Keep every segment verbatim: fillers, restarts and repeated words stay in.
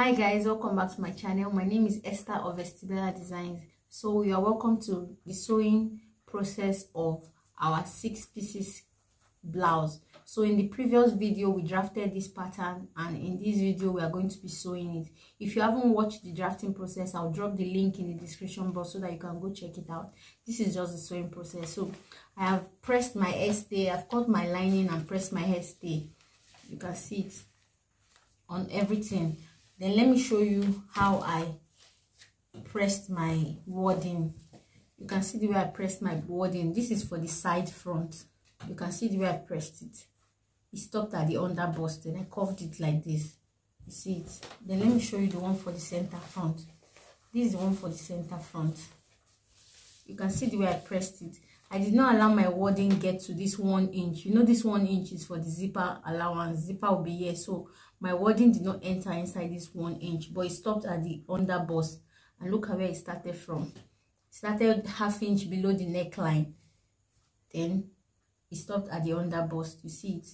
Hi guys, welcome back to my channel. My name is Esther of Estybella Designs. So you are welcome to the sewing process of our six pieces blouse. So in the previous video we drafted this pattern, and in this video we are going to be sewing it. If you haven't watched the drafting process, I'll drop the link in the description box so that you can go check it out. This is just the sewing process. So I have pressed my hairstay, I've cut my lining and pressed my hairstay. You can see it on everything. Then let me show you how I pressed my wording. You can see the way I pressed my wording. This is for the side front. You can see the way I pressed it. It stopped at the under bust, and I curved it like this. You see it? Then let me show you the one for the center front. This is the one for the center front. You can see the way I pressed it. I did not allow my wording get to this one inch. You know this one inch is for the zipper allowance. Zipper will be here, so my wording did not enter inside this one inch, but it stopped at the under bust. And look at where it started from. It started half inch below the neckline. Then it stopped at the under bust. You see it?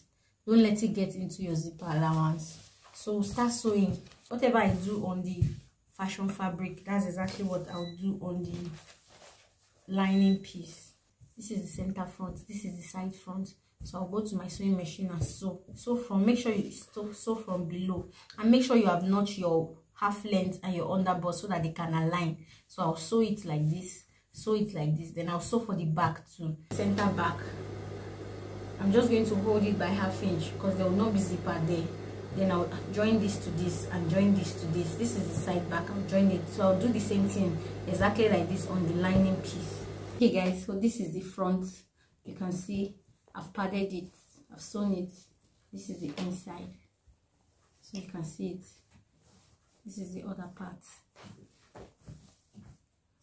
Don't let it get into your zipper allowance. So start sewing. Whatever I do on the fashion fabric, that's exactly what I'll do on the lining piece. This is the center front, this is the side front. So I'll go to my sewing machine and sew. Sew from, make sure you sew, sew from below. And make sure you have notched your half length and your under bust so that they can align. So I'll sew it like this, sew it like this. Then I'll sew for the back too. Center back. I'm just going to hold it by half inch because there will not be zipper there. Then I'll join this to this and join this to this. This is the side back, I'll join it. So I'll do the same thing, exactly like this on the lining piece. Hey guys, so this is the front. You can see I've padded it, I've sewn it. This is the inside, so you can see it. This is the other part.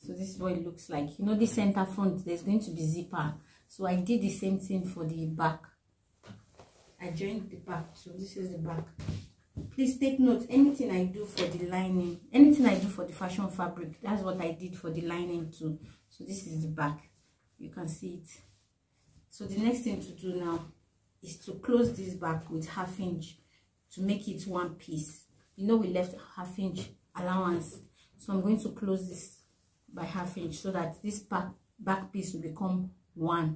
So this is what it looks like. You know the center front, there's going to be zipper, so I did the same thing for the back. I joined the back, so this is the back. Please take note, anything I do for the lining, anything I do for the fashion fabric, that's what I did for the lining too. So this is the back, you can see it. So the next thing to do now is to close this back with half inch to make it one piece. You know we left half inch allowance, so I'm going to close this by half inch so that this back back piece will become one.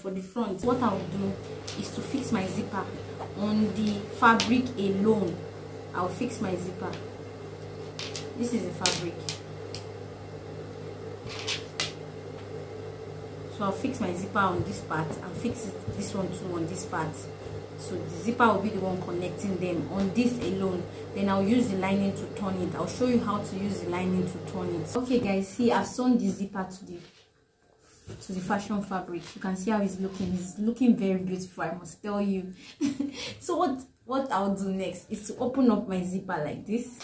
For the front, what I'll do is to fix my zipper on the fabric alone. I'll fix my zipper. This is the fabric, so I'll fix my zipper on this part and fix it, this one too on this part. So the zipper will be the one connecting them on this alone. Then I'll use the lining to turn it. I'll show you how to use the lining to turn it. Okay guys, see I've sewn the zipper to the to the fashion fabric. You can see how it's looking. It's looking very beautiful, I must tell you. So what what I'll do next is to open up my zipper like this,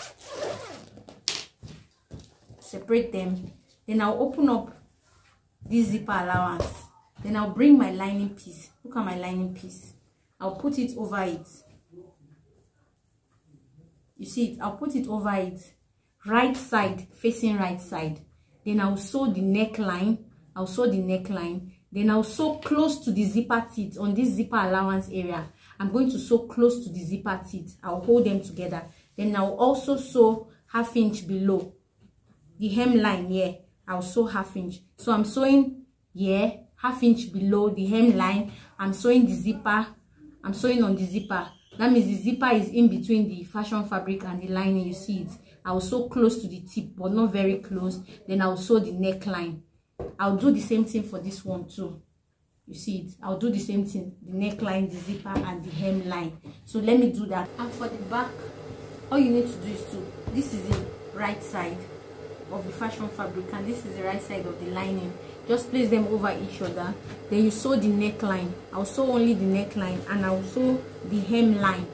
separate them, then I'll open up this zipper allowance. Then I'll bring my lining piece. Look at my lining piece. I'll put it over it. You see it? I'll put it over it, right side, facing right side. Then I'll sew the neckline. I'll sew the neckline, then I'll sew close to the zipper teeth on this zipper allowance area. I'm going to sew close to the zipper teeth. I'll hold them together. Then I'll also sew half inch below the hemline here. I'll sew half inch. So I'm sewing here, half inch below the hemline. I'm sewing the zipper. I'm sewing on the zipper. That means the zipper is in between the fashion fabric and the lining. You see it? I'll sew close to the tip, but not very close. Then I'll sew the neckline. I'll do the same thing for this one too. You see it? I'll do the same thing, the neckline, the zipper and the hemline. So let me do that. And for the back, all you need to do is to, this is the right side of the fashion fabric and this is the right side of the lining. Just place them over each other. Then you sew the neckline. I'll sew only the neckline and I'll sew the hemline.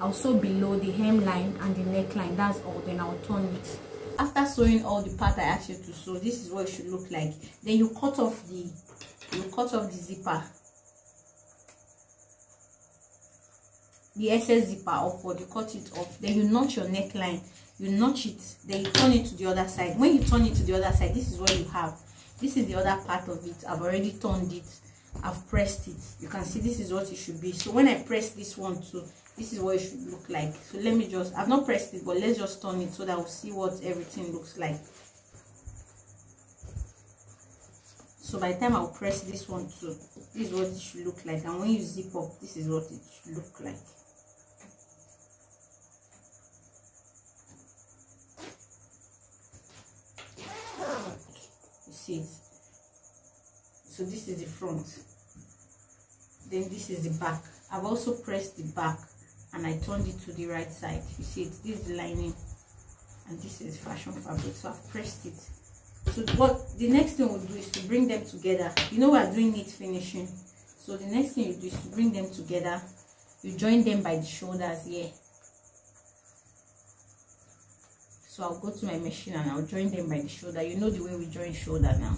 I'll sew below the hemline and the neckline. That's all. Then I'll turn it. After sewing all the part I asked you to sew, this is what it should look like. Then you cut off the you cut off the zipper, the excess zipper upward. You cut it off. Then you notch your neckline. You notch it. Then you turn it to the other side. When you turn it to the other side, this is what you have. This is the other part of it. I've already turned it. I've pressed it. You can see this is what it should be. So when I press this one too, This is what it should look like. So let me just, I've not pressed it, but let's just turn it so that we'll see what everything looks like. So by the time I'll press this one too, this is what it should look like. And when you zip up, this is what it should look like. You see it? So this is the front. Then this is the back. I've also pressed the back and I turned it to the right side. You see it? This is the lining and this is fashion fabric. So I've pressed it. So what the next thing we'll do is to bring them together. You know, we're doing knit finishing. So the next thing you do is to bring them together. You join them by the shoulders here. So I'll go to my machine and I'll join them by the shoulder. You know the way we join shoulder now.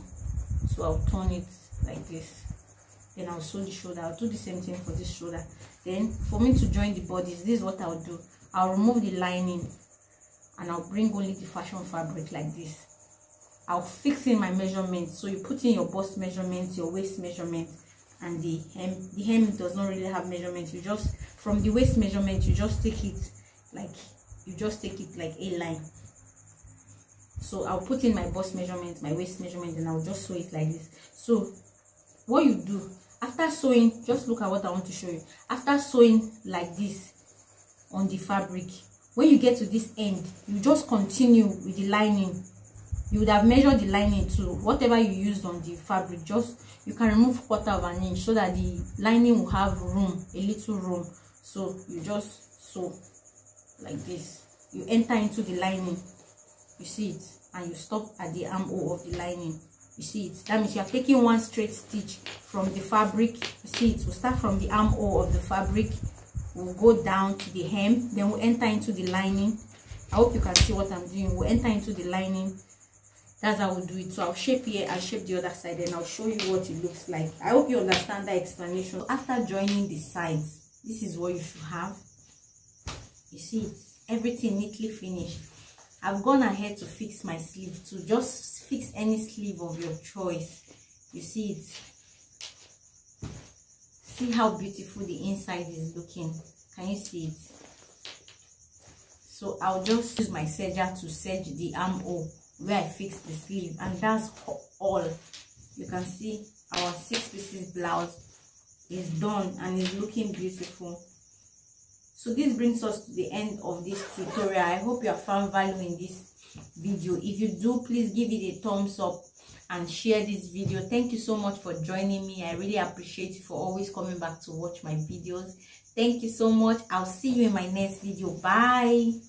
So I'll turn it like this. Then I'll sew the shoulder. I'll do the same thing for this shoulder. Then for me to join the bodies, this is what I'll do. I'll remove the lining and I'll bring only the fashion fabric like this. I'll fix in my measurements. So you put in your bust measurements, your waist measurement, and the hem. The hem does not really have measurements. You just, from the waist measurement, you just take it like, you just take it like a line. So I'll put in my bust measurement, my waist measurement, and I'll just sew it like this. So what you do, after sewing, just look at what I want to show you. After sewing like this on the fabric, when you get to this end, you just continue with the lining. You would have measured the lining to whatever you used on the fabric. Just, you can remove quarter of an inch so that the lining will have room, a little room. So you just sew like this. You enter into the lining, you see it, and you stop at the armhole of the lining. You see it? That means you are taking one straight stitch from the fabric. You see it? We'll start from the armhole of the fabric, we'll go down to the hem, then we'll enter into the lining. I hope you can see what I'm doing. We'll enter into the lining. That's how we'll do it. So I'll shape here, I'll shape the other side, and I'll show you what it looks like. I hope you understand that explanation. After joining the sides, this is what you should have. You see it? Everything neatly finished. I've gone ahead to fix my sleeve too. Just fix any sleeve of your choice. You see it? See how beautiful the inside is looking. Can you see it? So I'll just use my serger to serge the armhole where I fix the sleeve, and that's all. You can see our six pieces blouse is done and is looking beautiful. So this brings us to the end of this tutorial. I hope you have found value in this video. If you do, please give it a thumbs up and share this video. Thank you so much for joining me. I really appreciate you for always coming back to watch my videos. Thank you so much. I'll see you in my next video. Bye.